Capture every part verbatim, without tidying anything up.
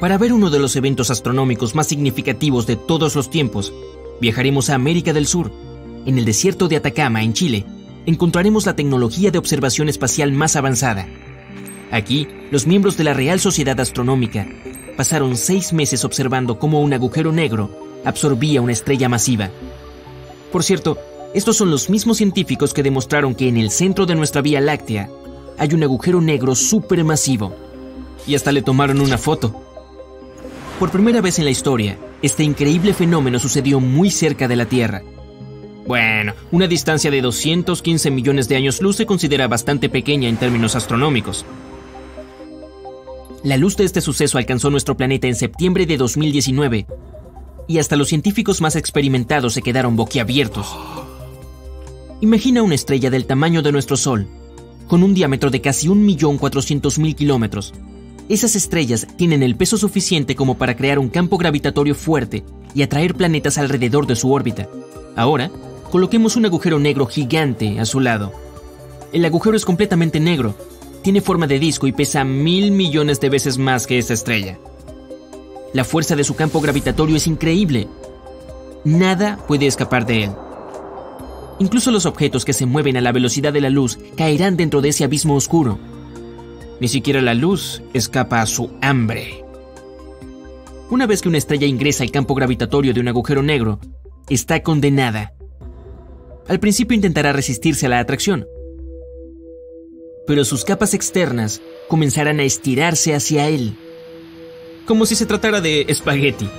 Para ver uno de los eventos astronómicos más significativos de todos los tiempos, viajaremos a América del Sur. En el desierto de Atacama, en Chile, encontraremos la tecnología de observación espacial más avanzada. Aquí, los miembros de la Real Sociedad Astronómica pasaron seis meses observando cómo un agujero negro absorbía una estrella masiva. Por cierto, estos son los mismos científicos que demostraron que en el centro de nuestra Vía Láctea hay un agujero negro supermasivo. Y hasta le tomaron una foto. Por primera vez en la historia, este increíble fenómeno sucedió muy cerca de la Tierra. Bueno, una distancia de doscientos quince millones de años luz se considera bastante pequeña en términos astronómicos. La luz de este suceso alcanzó nuestro planeta en septiembre de dos mil diecinueve, y hasta los científicos más experimentados se quedaron boquiabiertos. Imagina una estrella del tamaño de nuestro Sol, con un diámetro de casi un millón cuatrocientos mil kilómetros. Esas estrellas tienen el peso suficiente como para crear un campo gravitatorio fuerte y atraer planetas alrededor de su órbita. Ahora, coloquemos un agujero negro gigante a su lado. El agujero es completamente negro, tiene forma de disco y pesa mil millones de veces más que esta estrella. La fuerza de su campo gravitatorio es increíble. Nada puede escapar de él. Incluso los objetos que se mueven a la velocidad de la luz caerán dentro de ese abismo oscuro. Ni siquiera la luz escapa a su hambre. Una vez que una estrella ingresa al campo gravitatorio de un agujero negro, está condenada. Al principio intentará resistirse a la atracción, pero sus capas externas comenzarán a estirarse hacia él, como si se tratara de espagueti.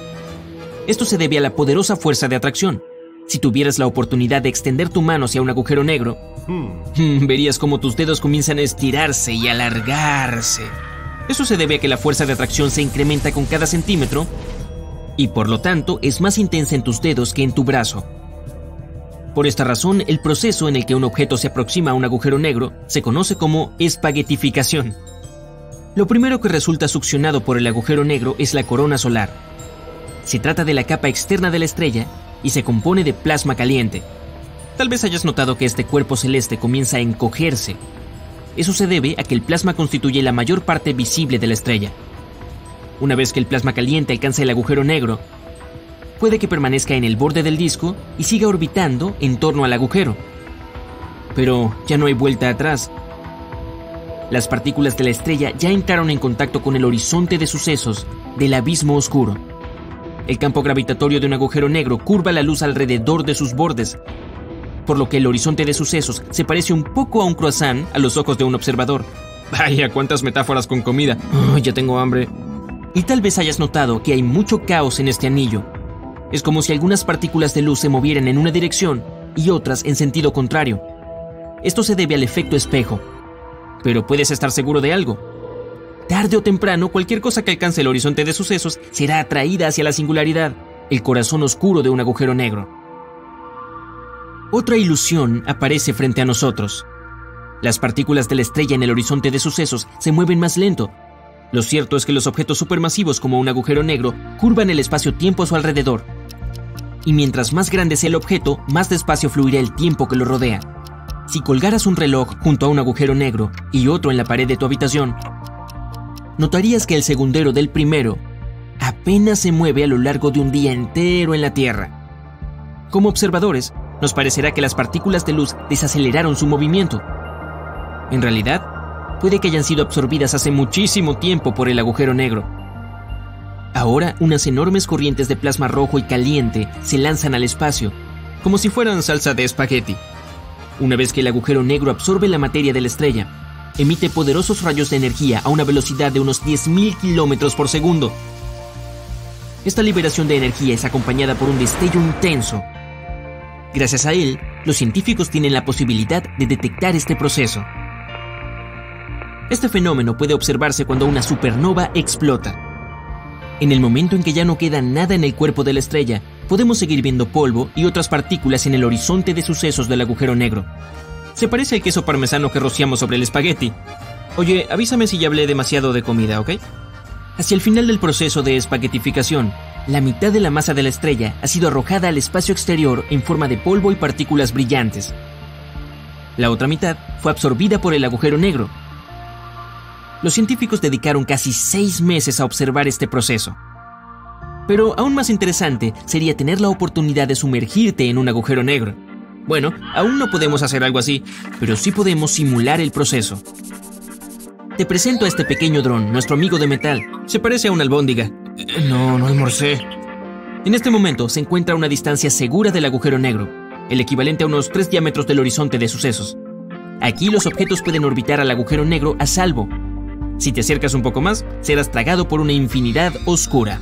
Esto se debe a la poderosa fuerza de atracción. Si tuvieras la oportunidad de extender tu mano hacia un agujero negro, hmm. verías cómo tus dedos comienzan a estirarse y alargarse. Eso se debe a que la fuerza de atracción se incrementa con cada centímetro y, por lo tanto, es más intensa en tus dedos que en tu brazo. Por esta razón, el proceso en el que un objeto se aproxima a un agujero negro se conoce como espaguetificación. Lo primero que resulta succionado por el agujero negro es la corona solar. Se trata de la capa externa de la estrella y se compone de plasma caliente. Tal vez hayas notado que este cuerpo celeste comienza a encogerse. Eso se debe a que el plasma constituye la mayor parte visible de la estrella. Una vez que el plasma caliente alcanza el agujero negro, puede que permanezca en el borde del disco y siga orbitando en torno al agujero. Pero ya no hay vuelta atrás. Las partículas de la estrella ya entraron en contacto con el horizonte de sucesos del abismo oscuro. El campo gravitatorio de un agujero negro curva la luz alrededor de sus bordes, por lo que el horizonte de sucesos se parece un poco a un croissant a los ojos de un observador. Vaya, cuántas metáforas con comida. Oh, ya tengo hambre. Y tal vez hayas notado que hay mucho caos en este anillo. Es como si algunas partículas de luz se movieran en una dirección y otras en sentido contrario. Esto se debe al efecto espejo. Pero puedes estar seguro de algo. Tarde o temprano, cualquier cosa que alcance el horizonte de sucesos será atraída hacia la singularidad, el corazón oscuro de un agujero negro. Otra ilusión aparece frente a nosotros. Las partículas de la estrella en el horizonte de sucesos se mueven más lento. Lo cierto es que los objetos supermasivos como un agujero negro curvan el espacio-tiempo a su alrededor. Y mientras más grande sea el objeto, más despacio fluirá el tiempo que lo rodea. Si colgaras un reloj junto a un agujero negro y otro en la pared de tu habitación, notarías que el segundero del primero apenas se mueve a lo largo de un día entero en la Tierra. Como observadores, nos parecerá que las partículas de luz desaceleraron su movimiento. En realidad, puede que hayan sido absorbidas hace muchísimo tiempo por el agujero negro. Ahora, unas enormes corrientes de plasma rojo y caliente se lanzan al espacio, como si fueran salsa de espagueti. Una vez que el agujero negro absorbe la materia de la estrella, emite poderosos rayos de energía a una velocidad de unos diez mil kilómetros por segundo. Esta liberación de energía es acompañada por un destello intenso. Gracias a él, los científicos tienen la posibilidad de detectar este proceso. Este fenómeno puede observarse cuando una supernova explota. En el momento en que ya no queda nada en el cuerpo de la estrella, podemos seguir viendo polvo y otras partículas en el horizonte de sucesos del agujero negro. Se parece al queso parmesano que rociamos sobre el espagueti. Oye, avísame si ya hablé demasiado de comida, ¿ok? Hacia el final del proceso de espaguetificación, la mitad de la masa de la estrella ha sido arrojada al espacio exterior en forma de polvo y partículas brillantes. La otra mitad fue absorbida por el agujero negro. Los científicos dedicaron casi seis meses a observar este proceso. Pero aún más interesante sería tener la oportunidad de sumergirte en un agujero negro. Bueno, aún no podemos hacer algo así, pero sí podemos simular el proceso. Te presento a este pequeño dron, nuestro amigo de metal. Se parece a una albóndiga. No, no almorcé. En este momento se encuentra a una distancia segura del agujero negro, el equivalente a unos tres diámetros del horizonte de sucesos. Aquí los objetos pueden orbitar al agujero negro a salvo. Si te acercas un poco más, serás tragado por una infinidad oscura.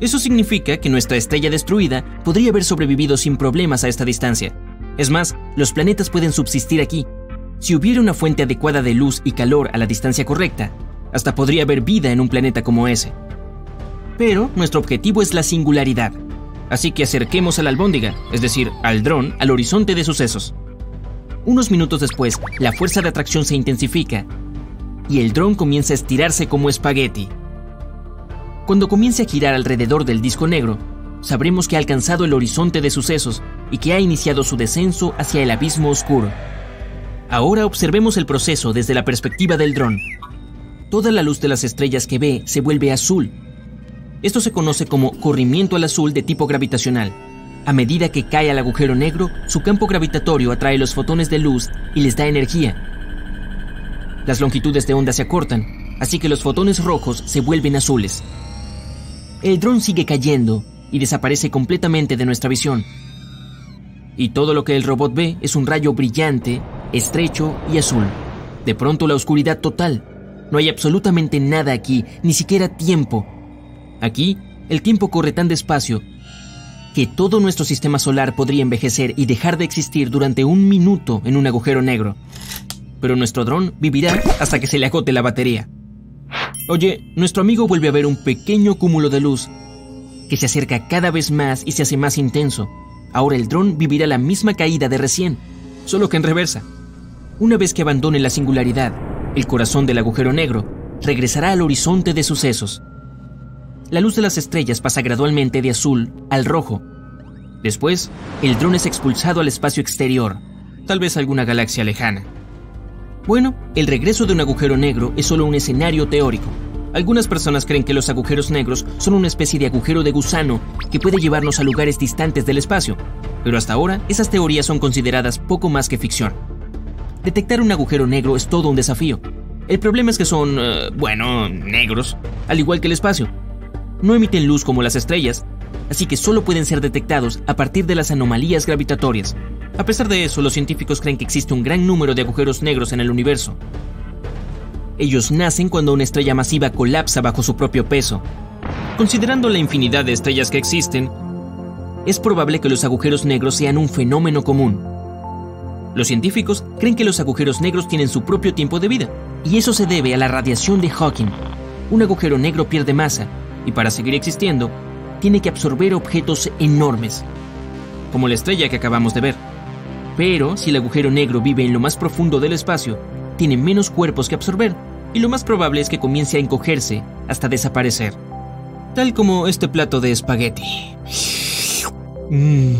Eso significa que nuestra estrella destruida podría haber sobrevivido sin problemas a esta distancia. Es más, los planetas pueden subsistir aquí. Si hubiera una fuente adecuada de luz y calor a la distancia correcta, hasta podría haber vida en un planeta como ese. Pero nuestro objetivo es la singularidad. Así que acerquemos a la albóndiga, es decir, al dron, al horizonte de sucesos. Unos minutos después, la fuerza de atracción se intensifica y el dron comienza a estirarse como espagueti. Cuando comience a girar alrededor del disco negro, sabremos que ha alcanzado el horizonte de sucesos y que ha iniciado su descenso hacia el abismo oscuro. Ahora observemos el proceso desde la perspectiva del dron. Toda la luz de las estrellas que ve se vuelve azul. Esto se conoce como corrimiento al azul de tipo gravitacional. A medida que cae al agujero negro, su campo gravitatorio atrae los fotones de luz y les da energía. Las longitudes de onda se acortan, así que los fotones rojos se vuelven azules. El dron sigue cayendo y desaparece completamente de nuestra visión. Y todo lo que el robot ve es un rayo brillante, estrecho y azul. De pronto la oscuridad total. No hay absolutamente nada aquí, ni siquiera tiempo. Aquí, el tiempo corre tan despacio que todo nuestro sistema solar podría envejecer y dejar de existir durante un minuto en un agujero negro. Pero nuestro dron vivirá hasta que se le agote la batería. Oye, nuestro amigo vuelve a ver un pequeño cúmulo de luz que se acerca cada vez más y se hace más intenso. Ahora el dron vivirá la misma caída de recién, solo que en reversa. Una vez que abandone la singularidad, el corazón del agujero negro regresará al horizonte de sucesos. La luz de las estrellas pasa gradualmente de azul al rojo. Después, el dron es expulsado al espacio exterior, tal vez a alguna galaxia lejana. Bueno, el regreso de un agujero negro es solo un escenario teórico. Algunas personas creen que los agujeros negros son una especie de agujero de gusano que puede llevarnos a lugares distantes del espacio, pero hasta ahora esas teorías son consideradas poco más que ficción. Detectar un agujero negro es todo un desafío. El problema es que son, eh, bueno, negros, al igual que el espacio. No emiten luz como las estrellas, así que solo pueden ser detectados a partir de las anomalías gravitatorias. A pesar de eso, los científicos creen que existe un gran número de agujeros negros en el universo. Ellos nacen cuando una estrella masiva colapsa bajo su propio peso. Considerando la infinidad de estrellas que existen, es probable que los agujeros negros sean un fenómeno común. Los científicos creen que los agujeros negros tienen su propio tiempo de vida, y eso se debe a la radiación de Hawking. Un agujero negro pierde masa, y para seguir existiendo, tiene que absorber objetos enormes, como la estrella que acabamos de ver. Pero si el agujero negro vive en lo más profundo del espacio, tiene menos cuerpos que absorber, y lo más probable es que comience a encogerse hasta desaparecer. Tal como este plato de espagueti. Mm.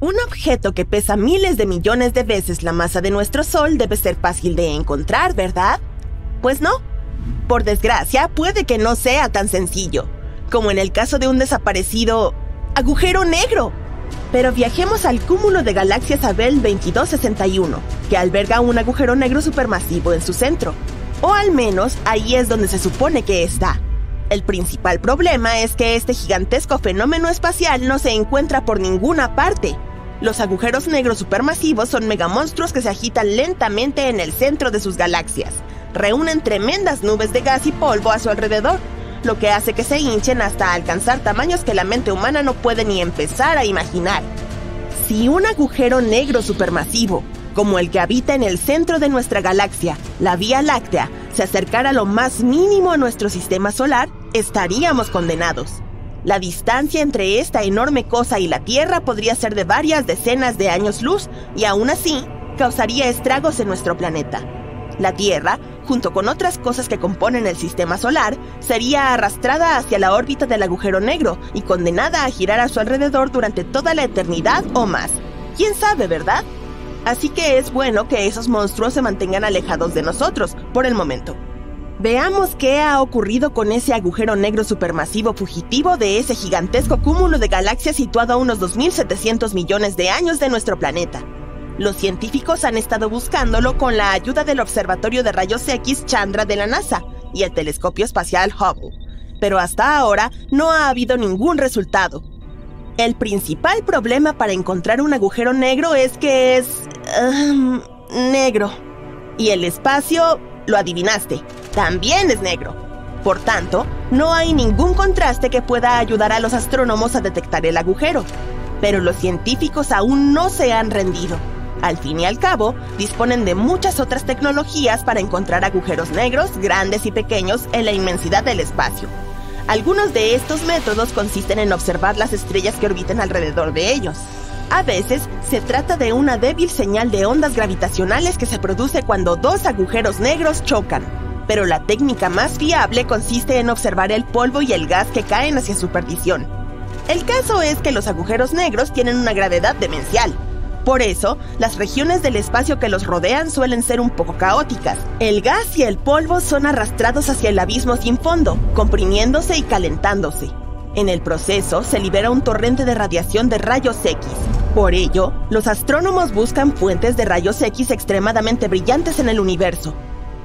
Un objeto que pesa miles de millones de veces la masa de nuestro Sol debe ser fácil de encontrar, ¿verdad? Pues no. Por desgracia, puede que no sea tan sencillo, como en el caso de un desaparecido agujero negro. Pero viajemos al cúmulo de galaxias Abell veintidós sesenta y uno, que alberga un agujero negro supermasivo en su centro. O al menos, ahí es donde se supone que está. El principal problema es que este gigantesco fenómeno espacial no se encuentra por ninguna parte. Los agujeros negros supermasivos son megamonstruos que se agitan lentamente en el centro de sus galaxias. Reúnen tremendas nubes de gas y polvo a su alrededor, lo que hace que se hinchen hasta alcanzar tamaños que la mente humana no puede ni empezar a imaginar. Si un agujero negro supermasivo, como el que habita en el centro de nuestra galaxia, la Vía Láctea, se acercara a lo más mínimo a nuestro sistema solar, estaríamos condenados. La distancia entre esta enorme cosa y la Tierra podría ser de varias decenas de años luz y aún así causaría estragos en nuestro planeta. La Tierra, junto con otras cosas que componen el sistema solar, sería arrastrada hacia la órbita del agujero negro y condenada a girar a su alrededor durante toda la eternidad o más. ¿Quién sabe, verdad? Así que es bueno que esos monstruos se mantengan alejados de nosotros, por el momento. Veamos qué ha ocurrido con ese agujero negro supermasivo fugitivo de ese gigantesco cúmulo de galaxias situado a unos dos mil setecientos millones de años de nuestro planeta. Los científicos han estado buscándolo con la ayuda del Observatorio de Rayos X Chandra de la NASA y el Telescopio Espacial Hubble, pero hasta ahora no ha habido ningún resultado. El principal problema para encontrar un agujero negro es que es... Um, negro. Y el espacio, lo adivinaste, también es negro. Por tanto, no hay ningún contraste que pueda ayudar a los astrónomos a detectar el agujero. Pero los científicos aún no se han rendido. Al fin y al cabo, disponen de muchas otras tecnologías para encontrar agujeros negros, grandes y pequeños, en la inmensidad del espacio. Algunos de estos métodos consisten en observar las estrellas que orbitan alrededor de ellos. A veces, se trata de una débil señal de ondas gravitacionales que se produce cuando dos agujeros negros chocan. Pero la técnica más fiable consiste en observar el polvo y el gas que caen hacia su perdición. El caso es que los agujeros negros tienen una gravedad demencial. Por eso, las regiones del espacio que los rodean suelen ser un poco caóticas. El gas y el polvo son arrastrados hacia el abismo sin fondo, comprimiéndose y calentándose. En el proceso, se libera un torrente de radiación de rayos X. Por ello, los astrónomos buscan fuentes de rayos X extremadamente brillantes en el universo.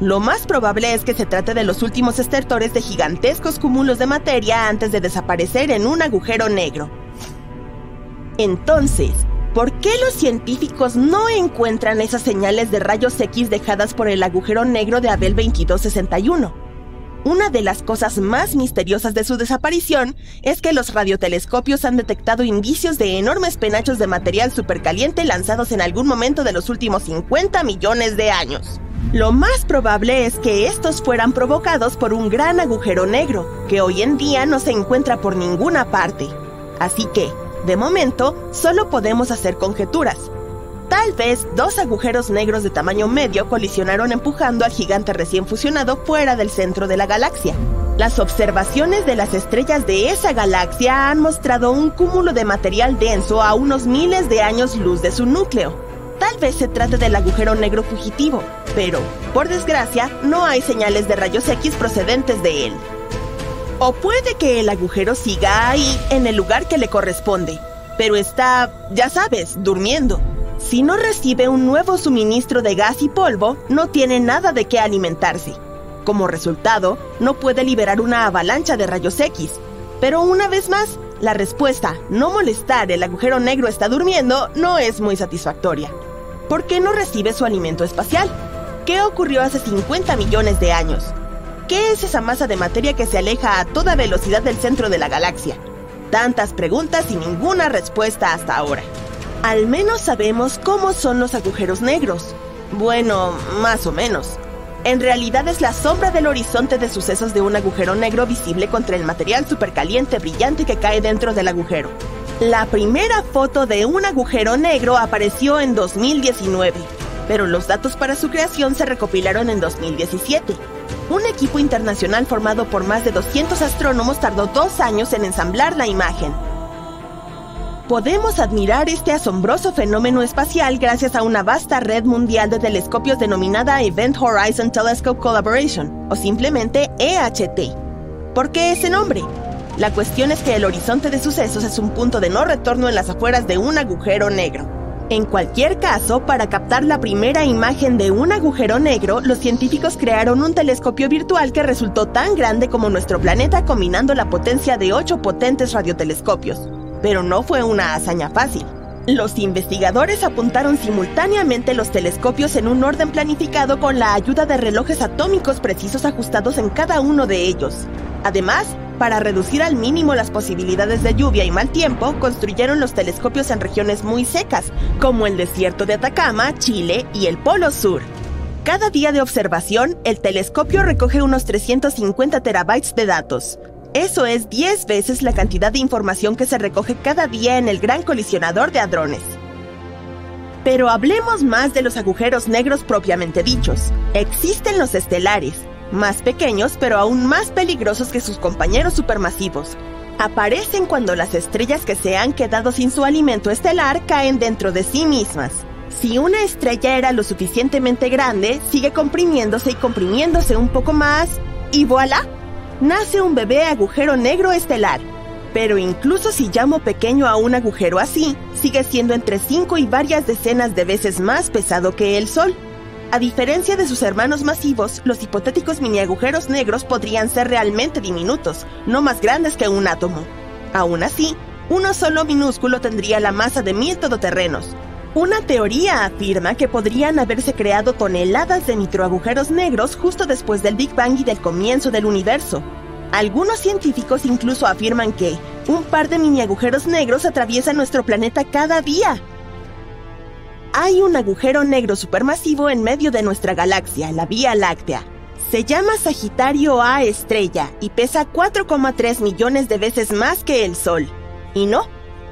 Lo más probable es que se trate de los últimos estertores de gigantescos cúmulos de materia antes de desaparecer en un agujero negro. Entonces, ¿por qué los científicos no encuentran esas señales de rayos X dejadas por el agujero negro de Abell veintidós sesenta y uno? Una de las cosas más misteriosas de su desaparición es que los radiotelescopios han detectado indicios de enormes penachos de material supercaliente lanzados en algún momento de los últimos cincuenta millones de años. Lo más probable es que estos fueran provocados por un gran agujero negro, que hoy en día no se encuentra por ninguna parte. Así que, de momento, solo podemos hacer conjeturas. Tal vez dos agujeros negros de tamaño medio colisionaron empujando al gigante recién fusionado fuera del centro de la galaxia. Las observaciones de las estrellas de esa galaxia han mostrado un cúmulo de material denso a unos miles de años luz de su núcleo. Tal vez se trate del agujero negro fugitivo, pero, por desgracia, no hay señales de rayos X procedentes de él. O puede que el agujero siga ahí, en el lugar que le corresponde, pero está, ya sabes, durmiendo. Si no recibe un nuevo suministro de gas y polvo, no tiene nada de qué alimentarse. Como resultado, no puede liberar una avalancha de rayos X. Pero una vez más, la respuesta, no molestar, el agujero negro está durmiendo, no es muy satisfactoria. ¿Por qué no recibe su alimento espacial? ¿Qué ocurrió hace cincuenta millones de años? ¿Qué es esa masa de materia que se aleja a toda velocidad del centro de la galaxia? Tantas preguntas y ninguna respuesta hasta ahora. Al menos sabemos cómo son los agujeros negros. Bueno, más o menos. En realidad es la sombra del horizonte de sucesos de un agujero negro visible contra el material supercaliente brillante que cae dentro del agujero. La primera foto de un agujero negro apareció en dos mil diecinueve, pero los datos para su creación se recopilaron en dos mil diecisiete. Un equipo internacional formado por más de doscientos astrónomos tardó dos años en ensamblar la imagen. Podemos admirar este asombroso fenómeno espacial gracias a una vasta red mundial de telescopios denominada Event Horizon Telescope Collaboration, o simplemente E H T. ¿Por qué ese nombre? La cuestión es que el horizonte de sucesos es un punto de no retorno en las afueras de un agujero negro. En cualquier caso, para captar la primera imagen de un agujero negro, los científicos crearon un telescopio virtual que resultó tan grande como nuestro planeta combinando la potencia de ocho potentes radiotelescopios. Pero no fue una hazaña fácil. Los investigadores apuntaron simultáneamente los telescopios en un orden planificado con la ayuda de relojes atómicos precisos ajustados en cada uno de ellos. Además, para reducir al mínimo las posibilidades de lluvia y mal tiempo, construyeron los telescopios en regiones muy secas, como el desierto de Atacama, Chile y el Polo Sur. Cada día de observación, el telescopio recoge unos trescientos cincuenta terabytes de datos. Eso es diez veces la cantidad de información que se recoge cada día en el Gran Colisionador de Hadrones. Pero hablemos más de los agujeros negros propiamente dichos. Existen los estelares, más pequeños pero aún más peligrosos que sus compañeros supermasivos. Aparecen cuando las estrellas que se han quedado sin su alimento estelar caen dentro de sí mismas. Si una estrella era lo suficientemente grande, sigue comprimiéndose y comprimiéndose un poco más, y voilà, nace un bebé agujero negro estelar. Pero incluso si llamo pequeño a un agujero así, sigue siendo entre cinco y varias decenas de veces más pesado que el Sol. A diferencia de sus hermanos masivos, los hipotéticos mini agujeros negros podrían ser realmente diminutos, no más grandes que un átomo. Aún así, uno solo minúsculo tendría la masa de mil todoterrenos. Una teoría afirma que podrían haberse creado toneladas de microagujeros negros justo después del Big Bang y del comienzo del universo. Algunos científicos incluso afirman que un par de mini agujeros negros atraviesan nuestro planeta cada día. Hay un agujero negro supermasivo en medio de nuestra galaxia, la Vía Láctea. Se llama Sagitario A estrella y pesa cuatro coma tres millones de veces más que el Sol. Y no,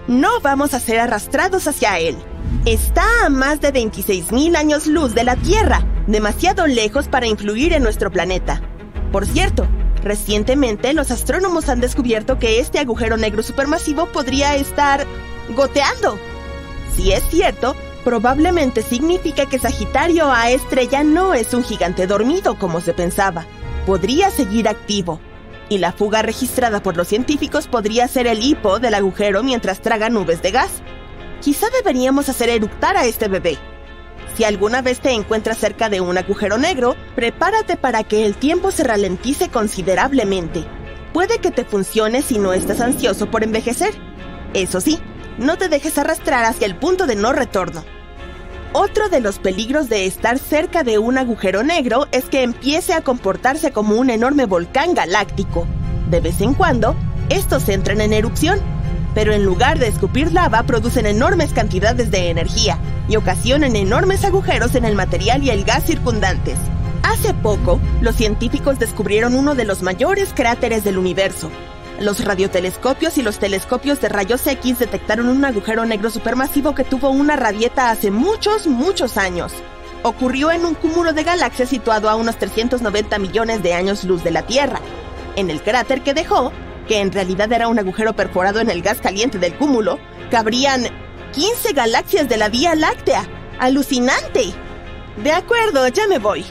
no vamos a ser arrastrados hacia él. Está a más de veintiséis mil años luz de la Tierra, demasiado lejos para influir en nuestro planeta. Por cierto, recientemente los astrónomos han descubierto que este agujero negro supermasivo podría estar goteando. Si es cierto, probablemente significa que Sagitario A estrella no es un gigante dormido como se pensaba. Podría seguir activo. Y la fuga registrada por los científicos podría ser el hipo del agujero mientras traga nubes de gas. Quizá deberíamos hacer eructar a este bebé. Si alguna vez te encuentras cerca de un agujero negro, prepárate para que el tiempo se ralentice considerablemente. Puede que te funcione si no estás ansioso por envejecer. Eso sí, no te dejes arrastrar hacia el punto de no retorno. Otro de los peligros de estar cerca de un agujero negro es que empiece a comportarse como un enorme volcán galáctico. De vez en cuando, estos entran en erupción, pero en lugar de escupir lava, producen enormes cantidades de energía y ocasionan enormes agujeros en el material y el gas circundantes. Hace poco, los científicos descubrieron uno de los mayores cráteres del universo. Los radiotelescopios y los telescopios de rayos X detectaron un agujero negro supermasivo que tuvo una rabieta hace muchos, muchos años. Ocurrió en un cúmulo de galaxias situado a unos trescientos noventa millones de años luz de la Tierra. En el cráter que dejó, que en realidad era un agujero perforado en el gas caliente del cúmulo, cabrían quince galaxias de la Vía Láctea. ¡Alucinante! De acuerdo, ya me voy.